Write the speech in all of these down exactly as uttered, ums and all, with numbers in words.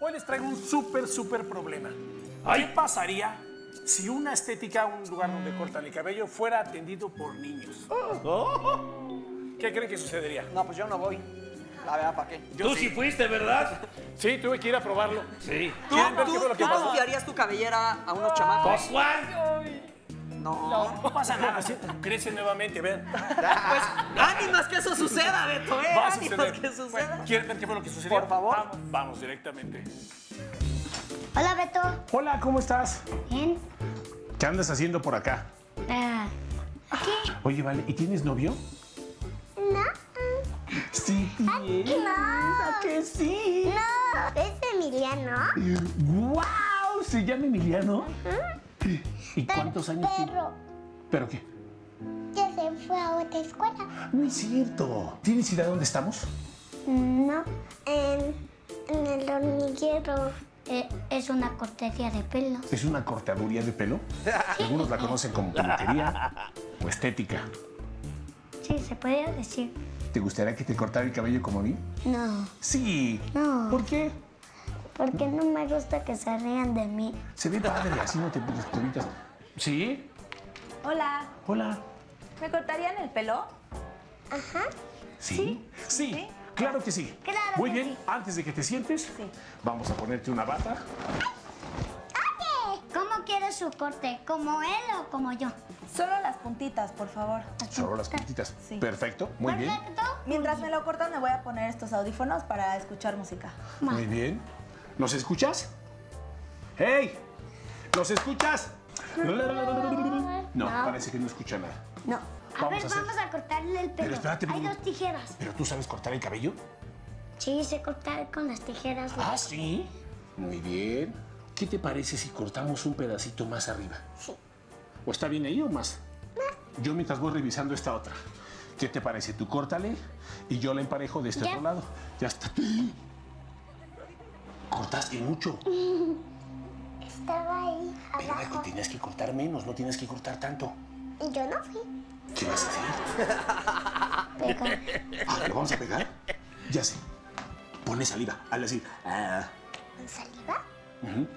Hoy les traigo un súper, súper problema. Ay. ¿Qué pasaría si una estética, un lugar donde cortan el cabello, fuera atendido por niños? Oh. Oh. ¿Qué creen que sucedería? No, pues yo no voy. La verdad, ¿para qué? Yo Tú sí. sí fuiste, ¿verdad? Sí, tuve que ir a probarlo. Sí. ¿Tú, ¿tú, ¿tú confiarías tu cabellera a unos chamacos? ¿Cuál? No, no pasa nada, ¿sí? Crece nuevamente, vean. Pues, ánimas que eso suceda, Beto, ¿eh? Va a suceder. Que suceda. Bueno, ¿quieren ver qué fue lo que sucedió? Por favor. Vamos, vamos directamente. Hola, Beto. Hola, ¿cómo estás? Bien. ¿Qué andas haciendo por acá? Ah, ¿qué? Oye, vale, ¿y tienes novio? No. Sí, tienes. ¿A que sí? No. ¿Es Emiliano? ¡Guau! Wow, ¿se llama Emiliano? Uh-huh. ¿Y cuántos años tiene? Perro. ¿Pero qué? Ya se fue a otra escuela. No es cierto. ¿Tienes idea dónde estamos? No, en, en El Hormiguero. Eh, es una cortería de pelos. ¿Es una cortaduría de pelo? Algunos la conocen como peluquería o estética. Sí, se podría decir. ¿Te gustaría que te cortara el cabello como a mí? No. Sí. No. ¿Por qué? Porque no me gusta que se rían de mí. Se ve padre, así no te pones curitas. ¿Sí? Hola. Hola. ¿Me cortarían el pelo? Ajá. ¿Sí? ¿Sí? Sí. ¿Sí? Claro que sí. Claro Muy que bien, sí. Antes de que te sientes, sí. Vamos a ponerte una bata. ¡Ay! ¡Oye! ¿Cómo quieres su corte? ¿Como él o como yo? Solo las puntitas, por favor. Las Solo puntitas. las puntitas. Sí. Perfecto, muy Perfecto. bien. Mientras me lo cortan, me voy a poner estos audífonos para escuchar música. Muy bien. ¿Nos escuchas? ¡Hey! ¿Nos escuchas? No, no, parece que no escucha nada. No. A vamos ver, a hacer... vamos a cortarle el pelo. Pero espérate, Hay pero... dos tijeras. ¿Pero tú sabes cortar el cabello? Sí, sé cortar con las tijeras. ¿Ah, las... sí? Muy bien. ¿Qué te parece si cortamos un pedacito más arriba? Sí. ¿O está bien ahí o más? No. Yo mientras voy revisando esta otra. ¿Qué te parece? Tú córtale y yo la emparejo de este ya. otro lado. Ya está. Cortaste mucho. Estaba ahí. Pero abajo. Marco, tenías que cortar menos, no tienes que cortar tanto. Yo no fui. ¿Qué vas a hacer? Pegar. Ah, ¿lo vamos a pegar? Ya sé. Ponle saliva. Hazle así. Ah. ¿Saliva? Uh-huh.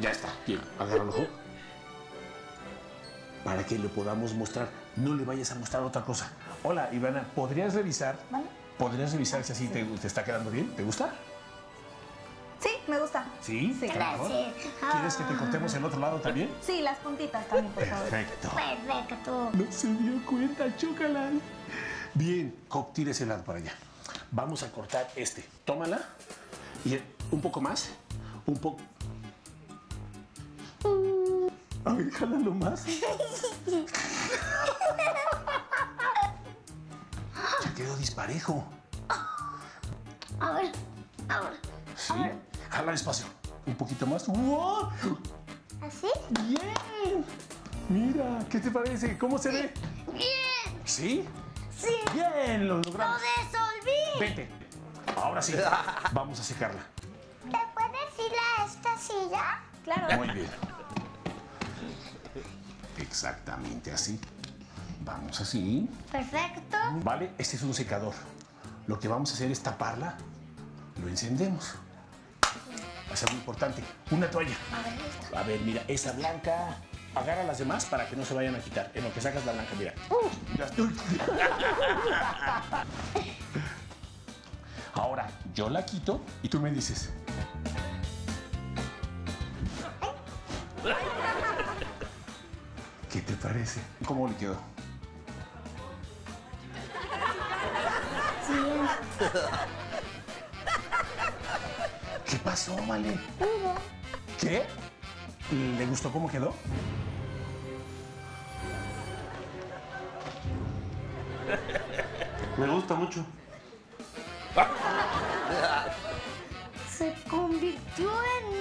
Ya está. Bien. Agarra el ojo. Para que le podamos mostrar. No le vayas a mostrar otra cosa. Hola, Ivana, ¿podrías revisar? Vale. ¿Podrías revisar si así sí. te, te está quedando bien? ¿Te gusta? Sí, me gusta. ¿Sí? Sí. Claro. ¿Quieres que te cortemos el otro lado también? Sí, las puntitas también, por favor. Perfecto. Perfecto. No se dio cuenta, chócalas. Bien, Cop, tira ese lado para allá. Vamos a cortar este. Tómala. Y un poco más. Un poco... A ver, jálalo más. Quedó disparejo. A ver, a ver. Sí, a ver. Jala despacio. Un poquito más. ¡Wow! ¿Así? ¡Bien! Mira, ¿qué te parece? ¿Cómo se ve? ¡Bien! ¿Sí? Sí. ¡Bien! Lo logramos. ¡Lo desolví! Vete. Ahora sí. Vamos a secarla. ¿Te puedes ir a esta silla? Claro. Muy bien. Exactamente así. Vamos así. Perfecto. Vale, este es un secador. Lo que vamos a hacer es taparla. Lo encendemos. Es algo importante. Una toalla. A ver, esta. A ver, mira, esa blanca. Agarra las demás para que no se vayan a quitar. En lo que sacas la blanca, mira. Uh, ya estoy. Ahora, yo la quito y tú me dices. ¿Qué te parece? ¿Cómo le quedó? ¿Qué pasó, Vale? Nada. ¿Qué? ¿Le gustó cómo quedó? Me gusta mucho. Se convirtió en